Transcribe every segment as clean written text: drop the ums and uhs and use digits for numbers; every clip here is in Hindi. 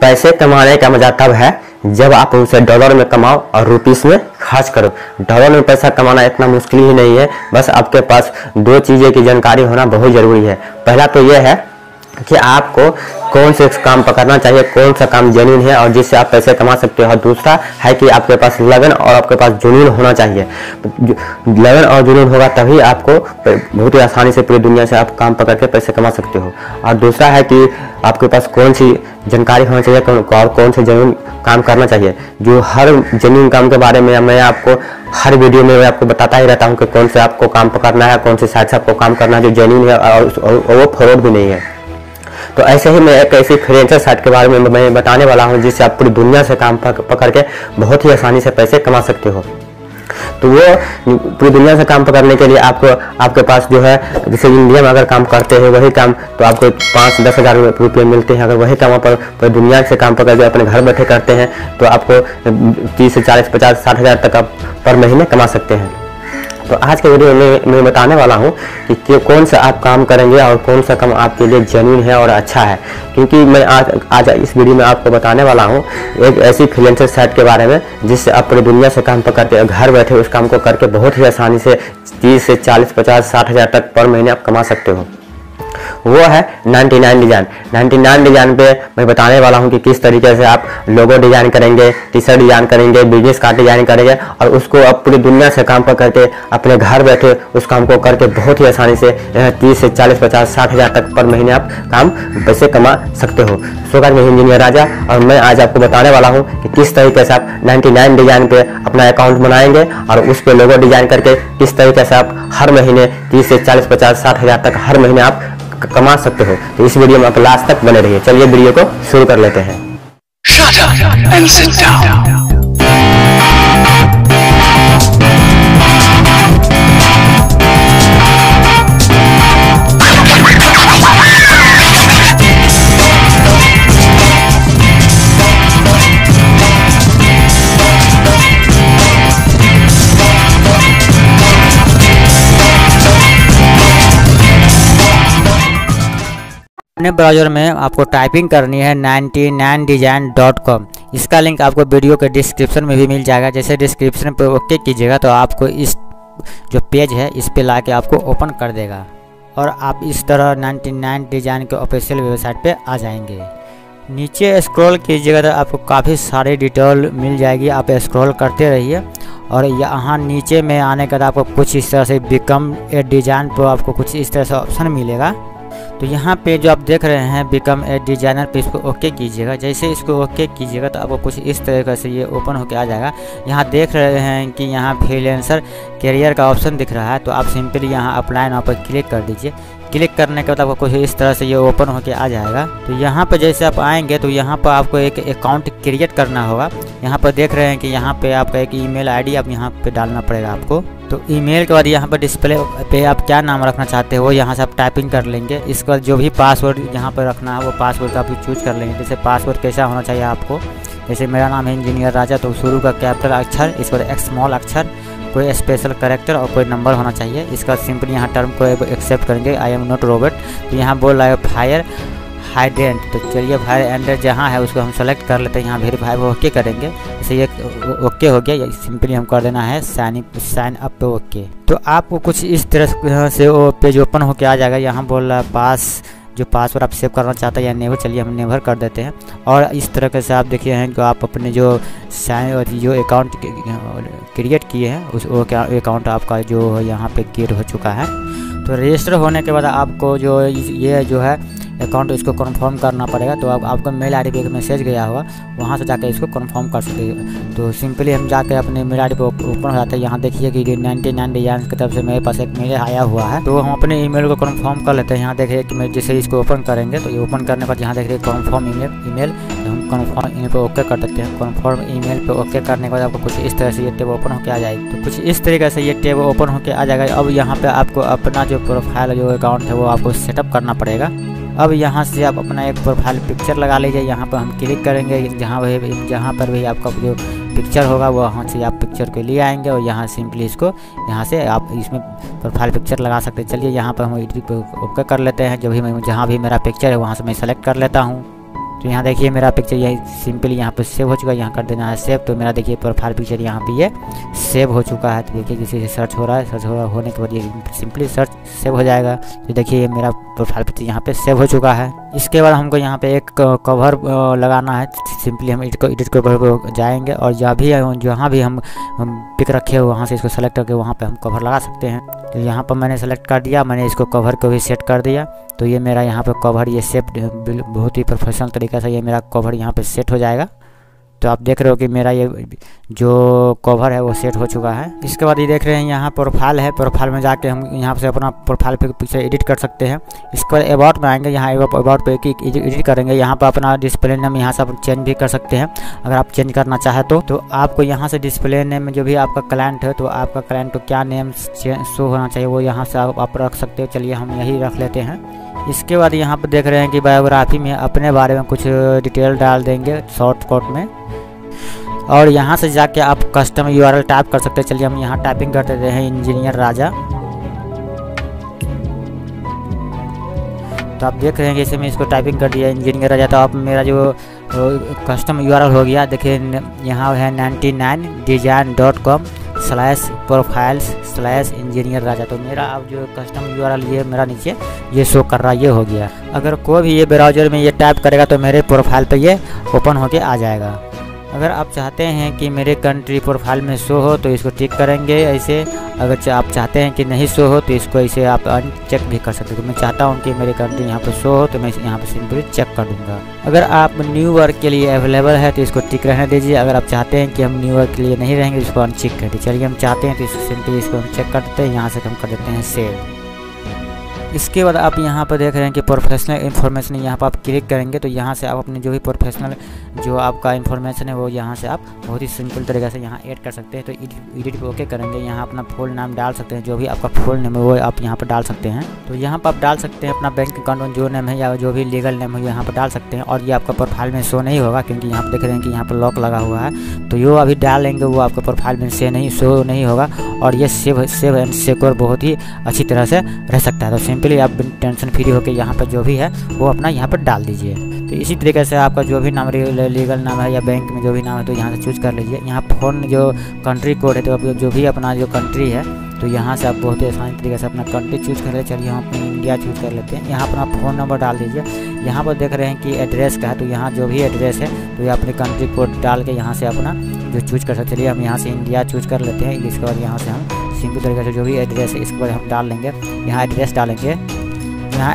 पैसे कमाने का मजा तब है जब आप उसे डॉलर में कमाओ और रुपीस में खर्च करो। डॉलर में पैसा कमाना इतना मुश्किल ही नहीं है, बस आपके पास दो चीज़ें की जानकारी होना बहुत ज़रूरी है। पहला तो यह है कि आपको कौन से काम पकड़ना चाहिए, कौन सा काम जेन्युइन है और जिससे आप पैसे कमा सकते हो। दूसरा है कि आपके पास लगन और आपके पास जुनून होना चाहिए। लगन और जुनून होगा तभी आपको बहुत ही आसानी से पूरी दुनिया से आप काम पकड़ के पैसे कमा सकते हो। और दूसरा है कि आपके पास कौन सी जानकारी होनी चाहिए और कौन से जेन्युइन काम करना चाहिए। जो हर जेन्युइन काम के बारे में मैं आपको हर वीडियो में मैं आपको बताता ही रहता हूँ कि कौन से आपको काम पकड़ना है, कौन से साइड से आपको काम करना है जो जेन्युइन है और वो फ्रॉड भी नहीं है। तो ऐसे ही मैं एक ऐसी फ्रीलांसर साइट के बारे में मैं बताने वाला हूं जिससे आप पूरी दुनिया से काम पकड़ के बहुत ही आसानी से पैसे कमा सकते हो। तो वो पूरी दुनिया से काम पकड़ने के लिए आपको आपके पास जो है, जैसे इंडिया में अगर काम करते हैं वही काम तो आपको 5-10 हज़ार रुपये मिलते हैं। अगर वही काम आप पूरी दुनिया से काम पकड़ के अपने घर बैठे करते हैं तो आपको 30 से 40, 50, 60 हज़ार तक आप पर महीने कमा सकते हैं। तो आज के वीडियो में मैं बताने वाला हूँ कि कौन सा आप काम करेंगे और कौन सा काम आपके लिए जेन्युइन है और अच्छा है। क्योंकि मैं आज इस वीडियो में आपको बताने वाला हूँ एक ऐसी फ्रीलांसर साइट के बारे में जिससे आप पूरी दुनिया से काम पकड़ते हैं, घर बैठे उस काम को करके बहुत ही आसानी से 30 से 40, 50, 60 हज़ार तक पर महीने आप कमा सकते हो। वो है 99design। 99design पे मैं बताने वाला हूँ कि किस तरीके से आप लोगो डिज़ाइन करेंगे, टी शर्ट डिज़ाइन करेंगे, बिजनेस कार्ड डिज़ाइन करेंगे और उसको आप पूरी दुनिया से काम पर करके अपने घर बैठे उस काम को करके बहुत ही आसानी से 30 से 40, 50, 60 हज़ार तक पर महीने आप काम पैसे कमा सकते हो। सो गाइस, मैं इंजीनियर राजा और मैं आज आपको बताने वाला हूँ कि किस तरीके से आप 99design पे अपना अकाउंट बनाएंगे और उस पर लोगो डिज़ाइन करके किस तरीके से आप हर महीने 30 से 40, 50, 60 हज़ार तक हर महीने आप कमा सकते हो। तो इस वीडियो में आप लास्ट तक बने रहिए। चलिए वीडियो को शुरू कर लेते हैं। Shut up and sit down. अपने ब्राउजर में आपको टाइपिंग करनी है 99design.com। इसका लिंक आपको वीडियो के डिस्क्रिप्शन में भी मिल जाएगा। जैसे डिस्क्रिप्शन पर ओके कीजिएगा तो आपको इस जो पेज है इस पे लाके आपको ओपन कर देगा और आप इस तरह 99design के ऑफिशियल वेबसाइट पे आ जाएंगे। नीचे स्क्रॉल कीजिएगा तो आपको काफ़ी सारी डिटेल मिल जाएगी। आप स्क्रॉल करते रहिए और यहाँ नीचे में आने के बाद आपको कुछ इस तरह से बिकम ए डिज़ाइन पर आपको कुछ इस तरह से ऑप्शन मिलेगा। तो यहाँ पे जो आप देख रहे हैं बिकम ए डिज़ाइनर पे इसको ओके कीजिएगा। जैसे इसको ओके कीजिएगा तो आपको कुछ इस तरीके से ये ओपन होके आ जाएगा। यहाँ देख रहे हैं कि यहाँ फ्रीलांसर करियर का ऑप्शन दिख रहा है तो आप सिंपली यहाँ अप्लाई नाउ पर क्लिक कर दीजिए। क्लिक करने के बाद आपको कुछ इस तरह से ये ओपन होके आ जाएगा। तो यहाँ पर जैसे आप आएंगे तो यहाँ पर आपको एक अकाउंट क्रिएट करना होगा। यहाँ पर देख रहे हैं कि यहाँ पर आपका एक ईमेल आईडी आप यहाँ पर डालना पड़ेगा आपको। तो ईमेल के बाद यहाँ पर डिस्प्ले पे आप क्या नाम रखना चाहते हो यहाँ से आप टाइपिंग कर लेंगे। इसके बाद जो भी पासवर्ड यहाँ पर रखना है वो पासवर्ड का आप चूज कर लेंगे। जैसे पासवर्ड कैसा होना चाहिए आपको, जैसे मेरा नाम है इंजीनियर राजा तो शुरू का कैपिटल अक्षर, इसके बाद स्मॉल अक्षर, कोई स्पेशल कैरेक्टर और कोई नंबर होना चाहिए। इसका सिंपली यहाँ टर्म को एक्सेप्ट करेंगे, आई एम नॉट रोबोट। तो यहाँ बोल रहा है फायर हाइड्रेंट, तो चलिए फायर एंड्रेंट जहाँ है उसको हम सेलेक्ट कर लेते हैं। यहाँ वेरीफाई ओके करेंगे। जैसे ये ओके हो गया, सिंपली हम कर देना है साइन अप पे ओके। तो आपको कुछ इस तरह से वो पेज ओपन होके आ जाएगा। यहाँ बोल रहा है पासवर्ड आप सेव करना चाहते हैं या नेवर, चलिए हम नेवर कर देते हैं। और इस तरह से आप देखिए हैं कि आप अपने जो अकाउंट क्रिएट किए हैं उस अकाउंट आपका जो यहाँ पे क्रिएट हो चुका है। तो रजिस्टर होने के बाद आपको जो ये जो है अकाउंट इसको कंफर्म करना पड़ेगा। तो अब आपको मेल आईडी पे एक मैसेज गया होगा, वहाँ से जाकर इसको कंफर्म कर सकते। तो सिंपली हम जाकर अपने मेल आईडी पे ओपन हो जाते हैं। यहाँ देखिए कि 99design की तरफ से मेरे पास एक मेल आया हुआ है। तो हम अपने ईमेल को कंफर्म कर लेते हैं। यहाँ देखिए कि मैं जैसे इसको ओपन करेंगे तो ये ओपन करने पर यहाँ देखिए कन्फर्म ईमेल, हम कन्फर्म ईमेल पर ओके कर देते हैं। कन्फर्म ईमेल पर ओके करने के बाद आपको कुछ इस तरह से ये टैब ओपन होकर आ जाएगी। तो कुछ इस तरीके से ये टैब ओपन होकर आ जाएगा। अब यहाँ पर आपको अपना जो प्रोफाइल जो अकाउंट है वो आपको सेटअप करना पड़ेगा। अब यहाँ से आप अपना एक प्रोफाइल पिक्चर लगा लीजिए। यहाँ पर हम क्लिक करेंगे, जहाँ पर भी आपका जो पिक्चर होगा वो वहाँ से आप पिक्चर को ले आएंगे और यहाँ सिंपली इसको यहाँ से आप इसमें प्रोफाइल पिक्चर लगा सकते हैं। चलिए यहाँ पर हम एडिट ओके कर लेते हैं। जहाँ भी मेरा पिक्चर है वहाँ से मैं सेलेक्ट कर लेता हूँ। तो तो यहाँ देखिए मेरा पिक्चर यही सिंपली यहाँ पे सेव हो चुका है। यहाँ कर देना है सेव। तो मेरा देखिए प्रोफाइल पिक्चर यहाँ पे ये सेव हो चुका है। तो देखिए किसी से सर्च हो रहा है, सर्च हो रहा होने के बाद ये सिंपली सर्च सेव हो जाएगा। तो देखिए ये मेरा प्रोफाइल पिक्चर यहाँ पे सेव हो चुका है। इसके बाद हमको यहाँ पे एक कवर लगाना है। सिंपली हम एडिट कवर पर जाएंगे और जहाँ भी हम पिक रखे हो वहाँ से इसको सेलेक्ट करके वहाँ पर हम कवर लगा सकते हैं। तो यहाँ पर मैंने सेलेक्ट कर दिया, मैंने इसको कवर को भी सेट कर दिया। तो ये मेरा यहाँ पे कवर ये सेट बहुत ही प्रोफेशनल तरीके से ये मेरा कवर यहाँ पे सेट हो जाएगा। तो आप देख रहे हो कि मेरा ये जो कवर है वो सेट हो चुका है। इसके बाद ये देख रहे हैं यहाँ प्रोफाइल है। प्रोफाइल में जाके हम यहाँ से अपना प्रोफाइल पे पिक्चर एडिट कर सकते हैं। इसके बाद अबाउट में आएंगे, यहाँ अबाउट पे एडिट करेंगे। यहाँ पर अपना डिस्प्ले नेम यहाँ से आप चेंज भी कर सकते हैं अगर आप चेंज करना चाहे तो आपको यहाँ से डिस्प्ले नेम में जो भी आपका क्लाइंट है तो आपका क्लाइंट को क्या नेम शो होना चाहिए वो यहाँ से आप रख सकते हो। चलिए हम यही रख लेते हैं। इसके बाद यहाँ पर देख रहे हैं कि बायोग्राफी में अपने बारे में कुछ डिटेल डाल देंगे शॉर्टकट में और यहाँ से जाके आप कस्टम यूआरएल टाइप कर सकते हैं। चलिए हम यहाँ टाइपिंग कर देते हैं इंजीनियर राजा। तो आप देख रहे हैं जैसे मैं इसको टाइपिंग कर दिया इंजीनियर राजा। तो आप मेरा जो कस्टम यूआरएल हो गया, देखिए यहाँ है 99designs.com/profiles/engineer raja। तो मेरा अब जो कस्टम यूआरएल ये मेरा नीचे ये शो कर रहा है, ये हो गया। अगर कोई भी ये ब्राउजर में ये टाइप करेगा तो मेरे प्रोफाइल पे ये ओपन होके आ जाएगा। अगर आप चाहते हैं कि मेरे कंट्री प्रोफाइल में शो हो तो इसको टिक करेंगे ऐसे। अगर आप चाहते हैं कि नहीं शो हो तो इसको ऐसे आप अनचेक भी कर सकते हो। तो मैं चाहता हूं कि मेरे कंट्री यहाँ पे शो हो तो मैं यहाँ पे सिंपली चेक कर दूंगा। अगर आप न्यू वर्क के लिए अवेलेबल है तो इसको टिक रहने दीजिए। अगर आप चाहते हैं कि हम न्यू वर्क के लिए नहीं रहेंगे इसको अनचेक कर दीजिए। चलिए हम चाहते हैं तो इसको सिंपली इसको हम चेक कर देते हैं। यहाँ से हम कर देते हैं सेव। इसके बाद आप यहाँ पर देख रहे हैं कि प्रोफेशनल इन्फॉर्मेशन यहाँ पर आप क्लिक करेंगे तो यहाँ से आप अपने जो भी प्रोफेशनल जो आपका इन्फॉर्मेशन है वो यहाँ से आप बहुत ही सिंपल तरीके से यहाँ ऐड कर सकते हैं। तो एडिट पे ओके करेंगे। यहाँ अपना फुल नाम डाल सकते हैं, जो भी आपका फुल नेम है वो आप यहाँ पर डाल सकते हैं। तो यहाँ पर आप डाल सकते हैं अपना बैंक अकाउंट जो नेम है या जो भी लीगल नेम है यहाँ पर डाल सकते हैं। और ये आपका प्रोफाइल में शो नहीं होगा क्योंकि यहाँ पर देख रहे हैं कि यहाँ पर लॉक लगा हुआ है। तो जो अभी डालेंगे वो आपका प्रोफाइल में शो नहीं होगा और ये सेव एंड सिक्योर बहुत ही अच्छी तरह से रह सकता है। तो सिंपली आप टेंशन फ्री होकर यहाँ पर जो भी है वो अपना यहाँ पर डाल दीजिए। तो इसी तरीके से आपका जो भी नाम लीगल नाम है या बैंक में जो भी नाम है तो यहाँ से चूज कर लीजिए। यहाँ फ़ोन जो कंट्री कोड है तो आप जो भी अपना जो कंट्री है तो यहाँ से आप बहुत ही आसानी तरीके से अपना कंट्री चूज कर ले। चलिए हम अपने इंडिया चूज कर लेते हैं। यहाँ अपना फ़ोन नंबर डाल दीजिए। यहाँ पर देख रहे हैं कि एड्रेस का है तो यहाँ जो भी एड्रेस है तो ये अपने कंट्री कोड डाल के यहाँ से अपना जो चूज कर सकते। चलिए हम यहाँ से इंडिया चूज कर लेते हैं। इसके बाद यहाँ से हम सिंपल तरीके से जो भी एड्रेस है इसके बाद हम डाल लेंगे। यहाँ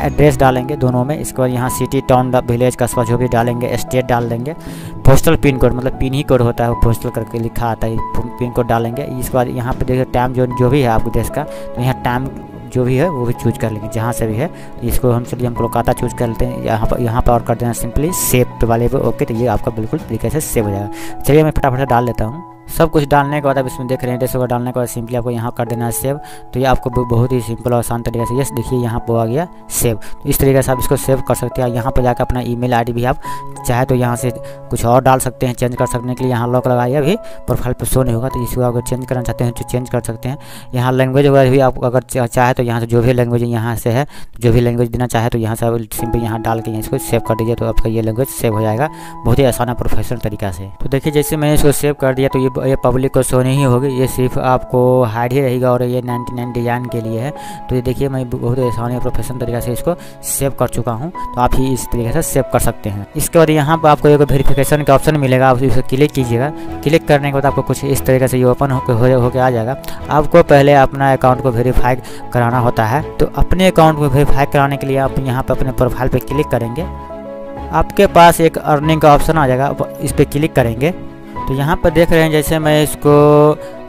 एड्रेस डालेंगे दोनों में। इसके बाद यहाँ सिटी टाउन विलेज कस्बा जो भी डालेंगे, स्टेट डाल देंगे, पोस्टल पिन कोड मतलब पिन ही कोड होता है वो पोस्टल करके लिखा आता है, पिन कोड डालेंगे। इसके बाद यहाँ पे देखिए टाइम जो भी है आपके देश का तो यहाँ टाइम जो भी है वो भी चूज कर लेंगे जहाँ से भी है। इसको हम चलिए हम कोलकाता चूज कर लेते हैं। यहाँ पर और कर देना सिंपली सेव वाले पे ओके। तो ये आपका बिल्कुल तरीके से सेव हो जाएगा। चलिए मैं फटाफट डाल लेता हूँ। सब कुछ डालने के बाद अब इसमें देख रहे हैं एड्रेस वगैरह डालने के बाद सिंपली आपको यहाँ कर देना है सेव। तो ये आपको बहुत ही सिंपल और आसान तरीके से यस देखिए यहाँ पर आ गया सेव। तो इस तरीके से आप इसको सेव कर सकते हैं। यहाँ पर जाकर अपना ईमेल आईडी भी आप चाहे तो यहाँ से कुछ और डाल सकते हैं। चेंज कर सकने के लिए यहाँ लॉक लगाइए, अभी प्रोफाइल पर शो नहीं होगा। तो इसको अगर चेंज करना चाहते हैं तो चेंज कर सकते हैं। यहाँ लैंग्वेज वगैरह भी आप अगर चाहे तो यहाँ से जो भी लैंग्वेज यहाँ से है जो भी लैंग्वेज देना चाहे तो यहाँ से सिंपली यहाँ डाल के इसको सेव कर दीजिए। तो आपका ये लैंग्वेज सेव हो जाएगा बहुत ही आसान और प्रोफेशनल तरीका से। तो देखिए जैसे मैंने इसको सेव कर दिया तो ये पब्लिक को शो नहीं होगी, ये सिर्फ आपको हाइड ही रहेगा और ये 99 डिजाइन के लिए है। तो ये देखिए मैं बहुत आसानी और प्रोफेशनल तरीके से इसको सेव कर चुका हूँ। तो आप ही इस तरीके से सेव कर सकते हैं। इसके बाद यहाँ पर आपको एक वेरिफिकेशन का ऑप्शन मिलेगा, आप इसको क्लिक कीजिएगा। क्लिक करने के बाद आपको कुछ इस तरीके से ये ओपन होकर आ जाएगा। आपको पहले अपना अकाउंट को वेरीफाई कराना होता है। तो अपने अकाउंट को वेरीफाई कराने के लिए आप यहाँ पर अपने प्रोफाइल पर क्लिक करेंगे। आपके पास एक अर्निंग का ऑप्शन आ जाएगा, आप इस पर क्लिक करेंगे। तो यहाँ पर देख रहे हैं जैसे मैं इसको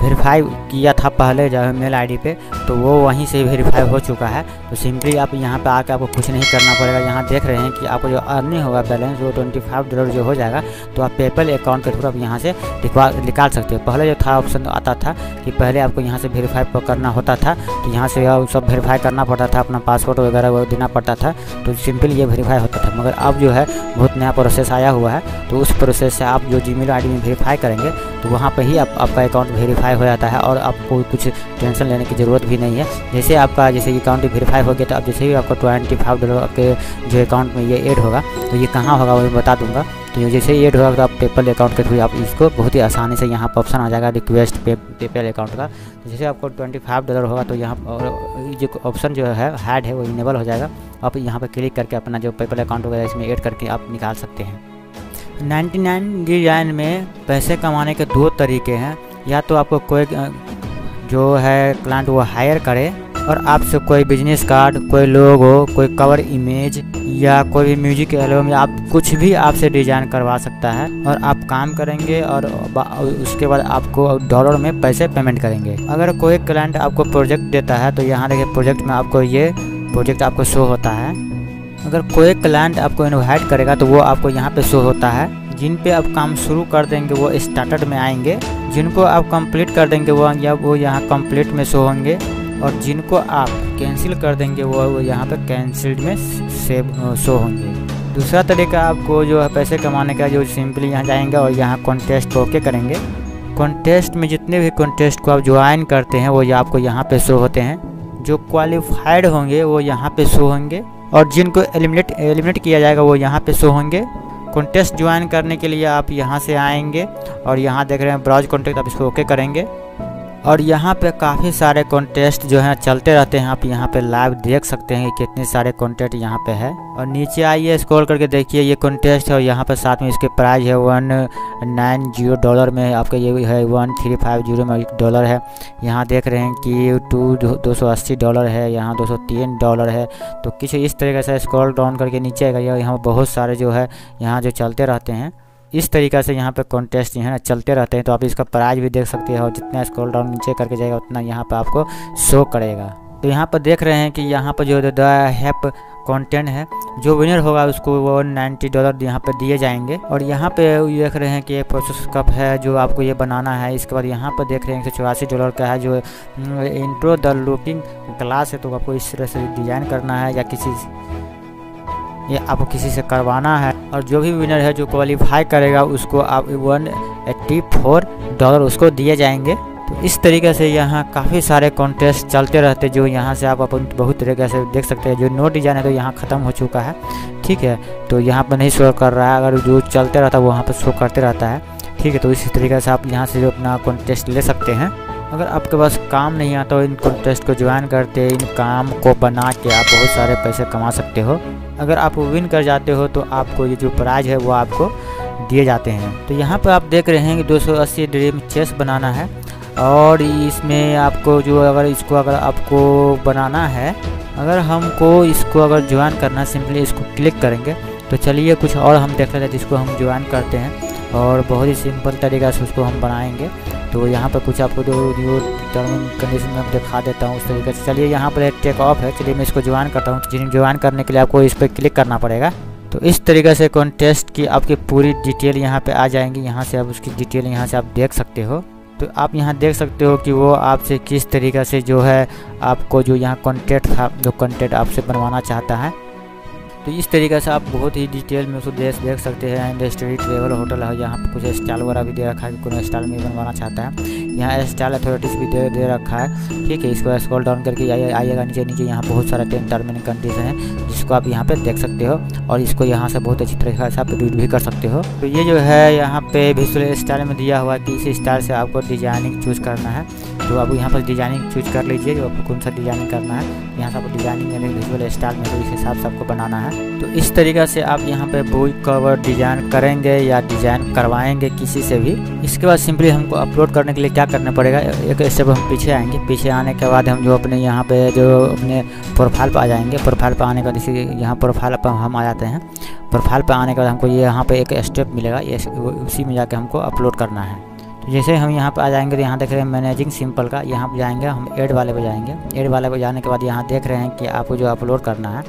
वेरीफाई किया था पहले जो है मेल आईडी पे तो वो वहीं से वेरीफाई हो चुका है। तो सिंपली आप यहाँ पे आके आपको कुछ नहीं करना पड़ेगा। यहाँ देख रहे हैं कि आपको जो अर्निंग होगा बैलेंस वो $25 जो हो जाएगा। तो आप पेपल अकाउंट के थ्रू आप यहाँ से निकाल सकते हो। पहले जो था ऑप्शन आता था कि पहले आपको यहाँ से वेरीफाई करना होता था तो यहाँ से सब वेरीफाई करना पड़ता था, अपना पासवर्ड वगैरह वो देना पड़ता था। तो सिंपल ये वेरीफाई होता था, मगर अब जो है बहुत नया प्रोसेस आया हुआ है। तो उस प्रोसेस से आप जो जीमेल आईडी में वेरीफाई करेंगे तो वहाँ पे ही आपका अकाउंट वेरीफाई हो जाता है और आपको कुछ टेंशन लेने की ज़रूरत भी नहीं है। जैसे आपका जैसे अकाउंट वेरीफाई हो गया तो अब जैसे ही आपका $25 आपके जो अकाउंट में ये ऐड होगा, तो ये कहाँ होगा वो मैं बता दूँगा। तो जैसे ही ऐड होगा तो आप पेपल अकाउंट के थ्रू आप इसको बहुत ही आसानी से यहाँ पर ऑप्शन आ जाएगा रिक्वेस्ट पेपल अकाउंट का। तो जैसे आपको $25 होगा तो यहाँ जो ऑप्शन जो है हैड है वो इनेबल हो जाएगा। आप यहाँ पर क्लिक करके अपना जो पेपल अकाउंट होगा इसमें ऐड करके आप निकाल सकते हैं। 99 डिज़ाइन में पैसे कमाने के दो तरीके हैं, या तो आपको कोई जो है क्लाइंट वो हायर करे और आपसे कोई बिजनेस कार्ड, कोई लोगो, कोई कवर इमेज या कोई भी म्यूजिक एल्बम या आप कुछ भी आपसे डिज़ाइन करवा सकता है और आप काम करेंगे और उसके बाद आपको डॉलर में पैसे पेमेंट करेंगे। अगर कोई क्लाइंट आपको प्रोजेक्ट देता है तो यहाँ देखिए प्रोजेक्ट में आपको ये प्रोजेक्ट आपको शो होता है। अगर कोई क्लाइंट आपको इनवाइट करेगा तो वो आपको यहाँ पे शो होता है। जिन पे आप काम शुरू कर देंगे वो स्टार्टेड में आएंगे, जिनको आप कंप्लीट कर देंगे वो यहाँ कंप्लीट में शो होंगे, और जिनको आप कैंसिल कर देंगे वो यहाँ पे कैंसिल्ड में सेव शो होंगे। दूसरा तरीका आपको जो है पैसे कमाने का, जो सिंपली यहाँ जाएंगे और यहाँ कॉन्टेस्ट ओके करेंगे। कॉन्टेस्ट में जितने भी कॉन्टेस्ट को आप ज्वाइन करते हैं वो आपको यहाँ पर शो होते हैं। जो क्वालिफाइड होंगे वो यहाँ पर शो होंगे और जिनको एलिमिनेट किया जाएगा वो यहाँ पे शो होंगे। कॉन्टेस्ट ज्वाइन करने के लिए आप यहाँ से आएंगे और यहाँ देख रहे हैं ब्राउज कॉन्टेक्ट, आप इसको ओके करेंगे और यहाँ पे काफ़ी सारे कॉन्टेस्ट जो हैं चलते रहते हैं। आप यहाँ पे लाइव देख सकते हैं कि कितने सारे कॉन्टेस्ट यहाँ पे है। और नीचे आइए स्क्रॉल करके देखिए ये कॉन्टेस्ट है और यहाँ पे साथ में इसके प्राइस है $190 में, आपका ये है $1350 में डॉलर है। यहाँ देख रहे हैं कि $280 है, यहाँ $203 है। तो कुछ इस तरीके से स्क्रॉल डाउन करके नीचे आएगा, यहाँ बहुत सारे जो है यहाँ जो चलते रहते हैं। इस तरीक़ा से यहाँ पे कॉन्टेस्ट जो है ना चलते रहते हैं। तो आप इसका प्राइस भी देख सकते हैं और जितना स्क्रॉल डाउन नीचे करके जाएगा उतना यहाँ पे आपको शो करेगा। तो यहाँ पर देख रहे हैं कि यहाँ पर जो द हैप कंटेंट है, जो विनर होगा उसको वो $90 यहाँ पे दिए जाएंगे। और यहाँ पे देख रहे हैं कि एक प्रोसेस कप है जो आपको ये बनाना है। इसके बाद यहाँ पर देख रहे हैं $184 का है जो इंट्रो द लुकिंग क्लास है। तो आपको इस तरह से डिज़ाइन करना है या ये आपको किसी से करवाना है। और जो भी विनर है जो क्वालिफाई करेगा उसको आप $184 उसको दिए जाएंगे। तो इस तरीके से यहाँ काफ़ी सारे कॉन्टेस्ट चलते रहते जो यहाँ से आप अपन बहुत तरीके से देख सकते हैं। जो नो डिज़ाइन है तो यहाँ ख़त्म हो चुका है, ठीक है, तो यहाँ पर नहीं शो कर रहा है। अगर जो चलते रहता है वहाँ पर शो करते रहता है, ठीक है। तो इस तरीके से आप यहाँ से जो अपना कॉन्टेस्ट ले सकते हैं। अगर आपके पास काम नहीं आता तो इन कॉन्टेस्ट को ज्वाइन करते इन काम को बना के आप बहुत सारे पैसे कमा सकते हो। अगर आप विन कर जाते हो तो आपको ये जो प्राइज़ है वो आपको दिए जाते हैं। तो यहाँ पर आप देख रहे हैं कि 280 ड्रीम चेस बनाना है और इसमें आपको जो अगर आपको बनाना है, अगर हमको इसको अगर ज्वाइन करना है सिंपली इसको क्लिक करेंगे। तो चलिए कुछ और हम देख लेते हैं जिसको हम ज्वाइन करते हैं और बहुत ही सिंपल तरीका से उसको हम बनाएंगे। तो यहाँ पर कुछ आपको जो टर्म कंडीशन में हम दिखा देता हूँ उस तरीके से। चलिए यहाँ पर टेक ऑफ है, चलिए मैं इसको ज्वाइन करता हूँ। जिन्हें ज्वाइन करने के लिए आपको इस पर क्लिक करना पड़ेगा। तो इस तरीके से कॉन्टेस्ट की आपकी पूरी डिटेल यहाँ पे आ जाएंगी। यहाँ से आप उसकी डिटेल यहाँ से आप देख सकते हो। तो आप यहाँ देख सकते हो कि वो आपसे किस तरीके से जो है आपको जो यहाँ कॉन्टेक्ट आपसे बनवाना चाहता है। तो इस तरीके से आप बहुत ही डिटेल में उसको देख सकते हैं। इंडस्ट्री ट्रेवल होटल है, यहाँ पर कुछ स्टाइल वगैरह भी दे रखा है कि कौन स्टाइल में बनवाना चाहता है। यहाँ स्टाइल अथॉरिटीज़ भी दे रखा है, ठीक है। इसको स्क्रॉल डाउन करके आइएगा नीचे यहाँ बहुत सारे टर्म एंड कंडीशन है जिसको आप यहाँ पे देख सकते हो और इसको यहाँ से बहुत अच्छी तरीके से आप रीड भी कर सकते हो। तो ये जो है यहाँ पे विजुअल स्टाइल में दिया हुआ है कि इस स्टाइल से आपको डिजाइनिंग चूज़ करना है। तो आप यहाँ पर डिजाइनिंग चूज कर लीजिए, जो आपको कौन सा डिजाइनिंग करना है। यहाँ से आपको डिजाइनिंग यानी विजुअल स्टाइल में इस हिसाब से आपको बनाना है। तो इस तरीक़े से आप यहाँ पे बुक कवर डिज़ाइन करेंगे या डिज़ाइन करवाएंगे किसी से भी। इसके बाद सिंपली हमको अपलोड करने के लिए क्या करना पड़ेगा, एक स्टेप हम पीछे आएंगे। पीछे आने के बाद हम जो अपने यहाँ पे जो अपने प्रोफाइल पर आ जाएंगे। प्रोफाइल पर आने के बाद इसी यहाँ प्रोफाइल पर हम आ जाते हैं। प्रोफाइल पर आने के बाद हमको ये यहाँ पर एक स्टेप मिलेगा, उसी में जाके हमको अपलोड करना है। तो जैसे हम यहाँ पे आ जाएंगे तो यहाँ देख रहे हैं मैनेजिंग सिंपल का, यहाँ पे जाएंगे हम एड वाले पे जाएंगे। एड वाले पे जाने के बाद यहाँ देख रहे हैं कि आपको जो अपलोड करना है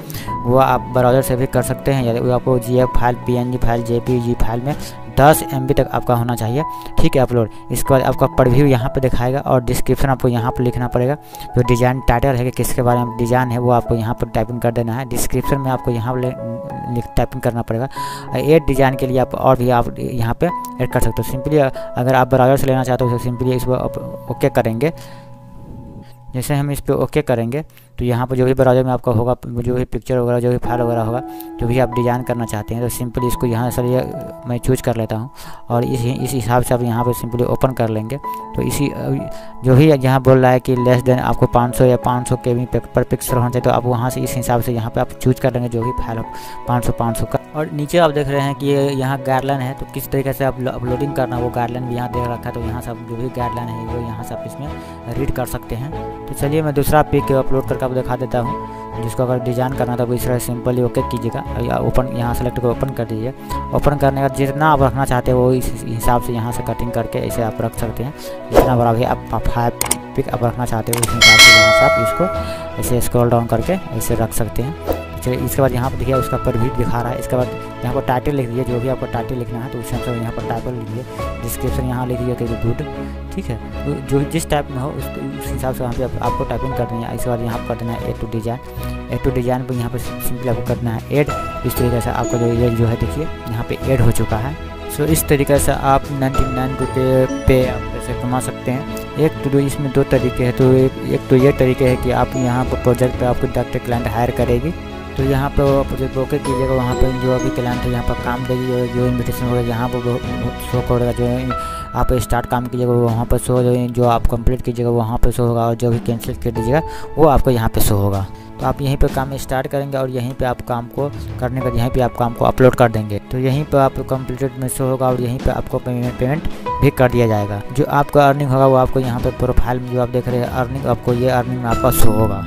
वो आप ब्राउज़र से भी कर सकते हैं या आपको GF file, PNG file, JPG file में 10 MB तक आपका होना चाहिए, ठीक है अपलोड। इसके बाद आपका प्रीव्यू यहाँ पे दिखाएगा और डिस्क्रिप्शन आपको यहाँ पे लिखना पड़ेगा, जो डिज़ाइन टाइटल है कि किसके बारे में डिज़ाइन है वो आपको यहाँ पर टाइपिंग कर देना है। डिस्क्रिप्शन में आपको यहाँ टाइपिंग करना पड़ेगा। एड डिज़ाइन के लिए आप और भी आप यहाँ पे ऐड कर सकते हो। सिंपली अगर आप ब्राउज़र से लेना चाहते हो तो सिंपली इस पर ओके करेंगे। जैसे हम इस पर ओके करेंगे तो यहाँ पर जो भी ब्राउज़र में आपका होगा, जो भी पिक्चर वगैरह, जो भी फाइल वगैरह होगा, जो भी आप डिज़ाइन करना चाहते हैं, तो सिंपली इसको यहाँ से मैं चूज कर लेता हूँ और इस हिसाब से आप यहाँ पर सिंपली ओपन कर लेंगे। तो इसी जो भी यहाँ बोल रहा है कि लेस देन आपको 500 या 500 KB पर पिक्सल होना चाहिए, तो आप वहाँ से इस हिसाब से यहाँ पर आप चूज कर लेंगे जो भी फाइल हो 500 का। और नीचे आप देख रहे हैं कि यहाँ गाइडलाइन है, तो किस तरीके से आप अपलोडिंग करना वो गाइडलाइन भी यहाँ दे रखा है। तो यहाँ से आप जो भी गाइडलाइन है वो यहाँ से आप इसमें रीड कर सकते हैं। तो चलिए मैं दूसरा पिक अपलोड करके आपको दिखा देता हूँ, जिसको अगर डिज़ाइन करना था तो इस तरह सिंपली ओके कीजिएगा या ओपन यहाँ सेलेक्ट कर ओपन कर दीजिए। ओपन करने का जितना आप रखना चाहते हो वो इस हिसाब से यहाँ से कटिंग करके इसे आप रख सकते हैं, जितना बड़ा भी आप 5 पिक आप रखना चाहते हो उस हिसाब से यहाँ से आप इसको ऐसे स्क्रॉल डाउन करके ऐसे रख सकते हैं। चलिए इसके बाद यहाँ पर देखिए उसका प्रीव्यू दिखा रहा है। इसके बाद यहाँ पर टाइटल लिख दीजिए, जो भी आपको टाइटल लिखना है तो उस हिसाब से यहाँ पर टाइटल लिखिए। डिस्क्रिप्शन यहाँ लिख दीजिए कि गुड, ठीक है, जो जिस टाइप में हो उस हिसाब से वहाँ पे आपको टाइपिंग करनी है। इसके बाद यहाँ पर करना है एड टू डिज़ाइन पर यहाँ पर सिंपली आपको करना है एड। इस तरीके से आपका जो है देखिए यहाँ पर एड हो चुका है। सो इस तरीके से आप 99 रुपये पे आप पैसे कमा सकते हैं। इसमें दो तरीके हैं। तो एक तो ये तरीके है कि आप यहाँ पर प्रोजेक्ट पर आपको डायरेक्ट क्लाइंट हायर करेगी, तो यहाँ पर प्रोजेक्ट ओके कीजिएगा, वहाँ पर जो अभी क्लाइंट है यहाँ पर काम देगी, जो इन्विटेशन होगा यहाँ पर शो करेगा, जो आप स्टार्ट काम कीजिएगा वहाँ पर शो, जो आप कंप्लीट कीजिएगा वहाँ पर शो होगा, और जो भी कैंसिल कर दीजिएगा वो आपको यहाँ पर शो होगा। तो आप यहीं पर काम स्टार्ट करेंगे और यहीं पे आप काम को करने का यहीं पे आप काम को अपलोड कर देंगे, तो यहीं पे आप कंप्लीटेड में शो होगा और यहीं पे आपको पेमेंट भी कर दिया जाएगा। जो आपका अर्निंग होगा वो आपको यहाँ पर प्रोफाइल में जो आप देख रहे हैं अर्निंग, आपको ये अर्निंग में आपका शो होगा।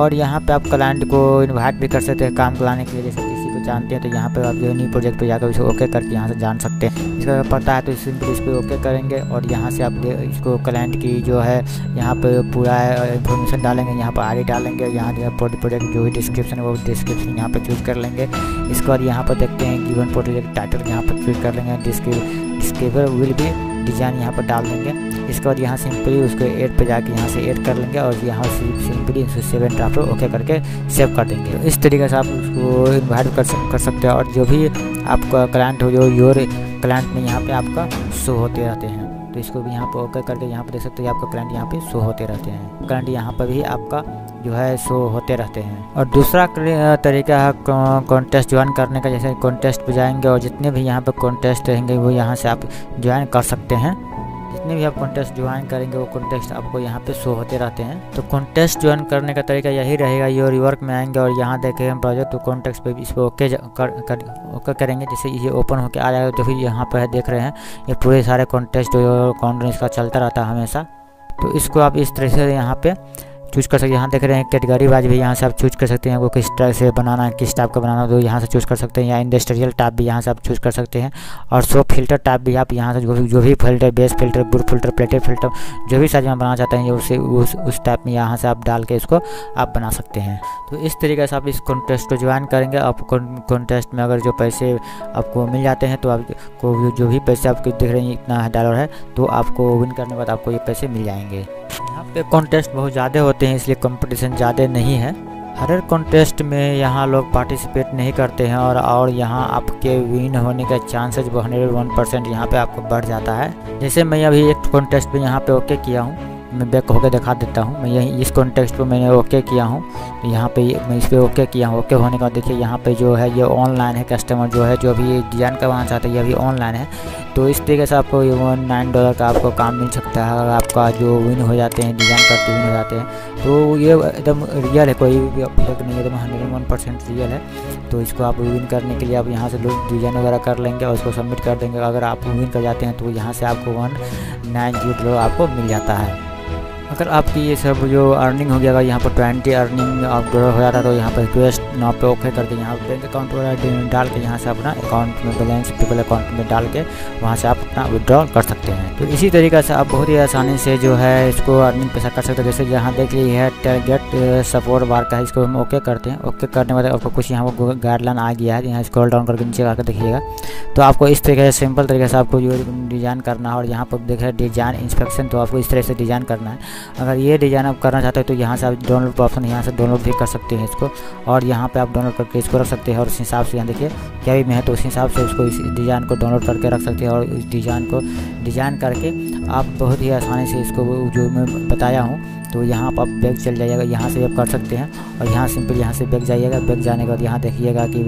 और यहाँ पे आप क्लाइंट को इनवाइट भी कर सकते हैं काम कराने के लिए, जैसे किसी को जानते हैं तो यहाँ पे आप जो न्यू प्रोजेक्ट पे जाकर इसको ओके करके यहाँ से जान सकते हैं। इसका पता है तो सिंपली इस पर ओके करेंगे और यहाँ से आप इसको क्लाइंट की जो है यहाँ पे पूरा इन्फॉर्मेशन डालेंगे, यहाँ पर आईडी डालेंगे, यहाँ जो है प्रोजेक्ट जो भी डिस्क्रिप्शन है वो डिस्क्रिप्शन यहाँ पर चूज कर लेंगे। इसके बाद यहाँ पर देखते हैं गिवन प्रोजेक्ट टाइटल यहाँ पर चूज कर लेंगे, डिस्क्रिप्शन विल भी डिज़ाइन यहाँ पर डाल देंगे। इसके बाद यहाँ सिंपली उसको एड पे जाके यहाँ से एड कर लेंगे और यहाँ सिंपली उसको सेव एंड ड्राफ्ट ओके करके सेव कर देंगे। तो इस तरीके से आप उसको इन्वाइट कर सकते हैं और जो भी आपका क्लाइंट हो जो योर क्लाइंट में यहाँ पे आपका शो होते रहते हैं। तो इसको भी यहाँ पर ओके करके यहाँ पर देख सकते हैं आपका क्लाइंट यहाँ पर शो होते रहते हैं, क्लाइंट यहाँ पर भी आपका जो है शो होते रहते हैं। और दूसरा तरीका है कॉन्टेस्ट ज्वाइन करने का, जैसे कॉन्टेस्ट पे जाएंगे और जितने भी यहाँ पर कॉन्टेस्ट रहेंगे वो यहाँ से आप ज्वाइन कर सकते हैं। जितने भी आप कॉन्टेस्ट ज्वाइन करेंगे वो कॉन्टेस्ट आपको यहाँ पे शो होते रहते हैं। तो कॉन्टेस्ट ज्वाइन करने का तरीका यही रहेगा, ये रिवर्क में आएंगे और यहाँ देखेंगे हम प्रोजेक्ट, तो कॉन्टेस्ट पे इस पर ओके करेंगे। जैसे ये ओपन होकर आ जाएगा, जो भी यहाँ पर देख रहे हैं ये पूरे सारे कॉन्टेस्ट जो काउंटर इसका चलता रहता है हमेशा। तो इसको आप इस तरह से यहाँ पर चूज कर सकते हैं। यहाँ देख रहे हैं कैटेगरी वाइज भी यहाँ से आप चूज कर सकते हैं, वो किस टाइप से बनाना है, किस टाइप का बनाना तो यहाँ से चूज कर सकते हैं, या इंडस्ट्रियल टाइप भी यहाँ से आप चूज कर सकते हैं। और शो फिल्टर टाइप भी आप यहाँ से जो भी filter, base filter, boot filter, plated filter, जो भी साइज में बनाना चाहते हैं उस टाइप में यहाँ से आप डाल के इसको आप बना सकते हैं। तो इस तरीके से आप इस कॉन्टेस्ट को ज्वाइन करेंगे। आप कॉन्टेस्ट में अगर जो पैसे आपको मिल जाते हैं तो आपको जो भी पैसे आपके देख रहे हैं इतना डॉलर है, तो आपको विन करने के बाद आपको ये पैसे मिल जाएंगे। यहाँ पे कॉन्टेस्ट बहुत ज़्यादा होते हैं इसलिए कंपटीशन ज़्यादा नहीं है। हर एक कॉन्टेस्ट में यहाँ लोग पार्टिसिपेट नहीं करते हैं और यहाँ आपके विन होने का चांसेस 1% यहाँ पे आपको बढ़ जाता है। जैसे मैं अभी एक कॉन्टेस्ट पे यहाँ पे ओके किया हूँ, मैं बैक होकर दिखा देता हूँ। मैं यही इस कॉन्टेस्ट पे मैंने ओके किया हूँ, तो यहाँ पे मैं इस पर ओके किया हूँ। ओके होने के बाद देखिए यहाँ पे जो है ये ऑनलाइन है, कस्टमर जो है जो भी डिज़ाइन करवाना चाहता है ये भी ऑनलाइन है। तो इस तरीके से आपको $9 का आपको काम मिल सकता है। अगर आपका जो विन हो जाते हैं, डिज़ाइन करके विन हो जाते हैं, तो ये एकदम रियल है, कोई भी फेक नहीं, एकदम 101% रियल है। तो इसको आप विन करने के लिए आप यहाँ से लोग डिज़ाइन वगैरह कर लेंगे और उसको सबमिट कर देंगे। अगर आप विन कर जाते हैं तो यहाँ से आपको $190 आपको मिल जाता है। अगर आपकी ये सब जो अर्निंग हो गया, अगर यहाँ पर 20 अर्निंग आप ग्रो हो जाता तो यहाँ पर रिक्वेस्ट ना पे ओके करके यहाँ बैंक अकाउंट वगैरह डाल के यहाँ से अपना अकाउंट में बैलेंस पीपल अकाउंट में डाल के वहाँ से आप अपना विड्रॉल कर सकते हैं। तो इसी तरीके से आप बहुत ही आसानी से जो है इसको अर्निंग पैसा कर सकते हो। जैसे यहाँ देख ली है गेट सपोर्ट बार का, इसको हम ओके करते हैं। ओके करने के बाद आपको कुछ यहाँ पर गाइडलाइन आ गया है, यहाँ स्क्रॉल डाउन करके नीचे आकर देखिएगा। तो आपको इस तरीके से सिंपल तरीके से आपको जो डिज़ाइन करना है और यहाँ पर देखिए डिज़ाइन इंस्पेक्शन, तो आपको इस तरह से डिज़ाइन करना है। अगर ये डिज़ाइन आप करना चाहते हो तो यहाँ से आप डाउनलोड का ऑप्शन, यहाँ से डाउनलोड भी कर सकते हैं इसको, और यहाँ पे आप डाउनलोड करके इसको रख सकते हैं। और उस हिसाब से यहाँ देखिए क्या भी मैं है तो उस हिसाब से उसको इस डिज़ाइन को डाउनलोड करके रख सकते हैं। और इस डिज़ाइन को डिज़ाइन करके आप बहुत ही आसानी से इसको जो मैं बताया हूँ तो यहाँ पर आप बैग चल जाइएगा, यहाँ से आप कर सकते हैं। और यहाँ सिंपल यहाँ से बैग जाइएगा, बैग जाने के बाद यहाँ देखिएगा कि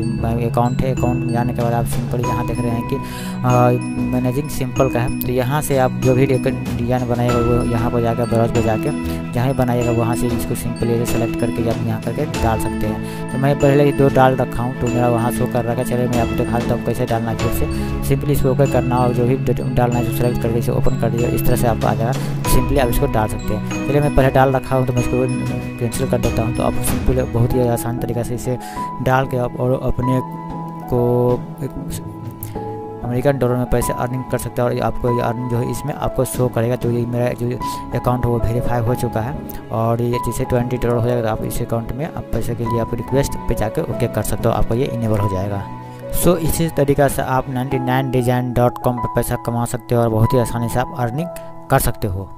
अकाउंट है। अकाउंट में जाने के बाद आप सिंपल यहाँ देख रहे हैं कि मैनेजिंग सिंपल का है, तो यहाँ से आप जो भी डिज़ाइन बनाएगा वो यहाँ पर जाकर ब्राउज़ पर जाकर जहाँ बनाइएगा वहाँ से इसको सिंपल सेलेक्ट करके आप यहाँ करके डाल सकते हैं। तो मैं पहले ही 2 डाल रखा हूँ तो मेरा वहाँ शो कर रखा। चले मैं आपको दिखा देता हूँ कैसे डालना है। फिर से सिंपली इसको ओके करना और जो भी डालना है सेलेक्ट करके इसे ओपन कर दीजिए। इस तरह से आपको आ जाएगा, सिंपली आप इसको डाल सकते हैं। चलिए मैं पहले डाल रखा हूँ तो मैं इसको कैंसिल कर देता हूँ। तो आप सिंपल बहुत ही आसान तरीके से इसे डाल के आप और अपने को अमेरिकन डॉलर में पैसे अर्निंग कर सकते हैं। और आपको ये अर्निंग जो है इसमें आपको शो करेगा। तो ये मेरा जो अकाउंट है वो वेरीफाई हो चुका है और ये जैसे $20 हो जाएगा तो आप इस अकाउंट में आप पैसे के लिए आप रिक्वेस्ट पे जाकर ओके कर सकते हो, आपको ये इनेबल हो जाएगा। सो इसी तरीका से आप 99designs.com पर पैसा कमा सकते हो और बहुत ही आसानी से आप अर्निंग कर सकते हो।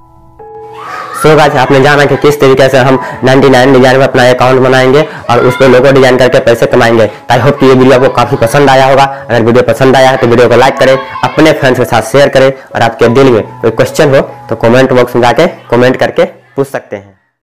सो गाइस आपने जाना कि किस तरीके से हम 99 डिजाइन में अपना अकाउंट बनाएंगे और उस पर लोगो डिजाइन करके पैसे कमाएंगे। आई होप कि ये वीडियो आपको काफ़ी पसंद आया होगा। अगर वीडियो पसंद आया है तो वीडियो को लाइक करें, अपने फ्रेंड्स के साथ शेयर करें और आपके दिल में कोई क्वेश्चन हो तो कमेंट बॉक्स में जाके कमेंट करके पूछ सकते हैं।